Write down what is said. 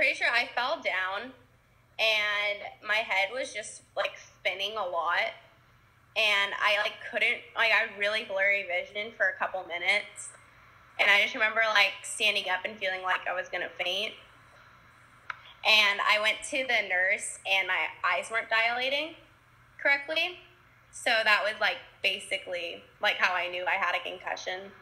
pretty sure I fell down and my head was just like spinning a lot, and I like couldn't, like I had really blurry vision for a couple minutes, and I just remember like standing up and feeling like I was gonna faint. And I went to the nurse and my eyes weren't dilating correctly. So that was like basically like how I knew I had a concussion.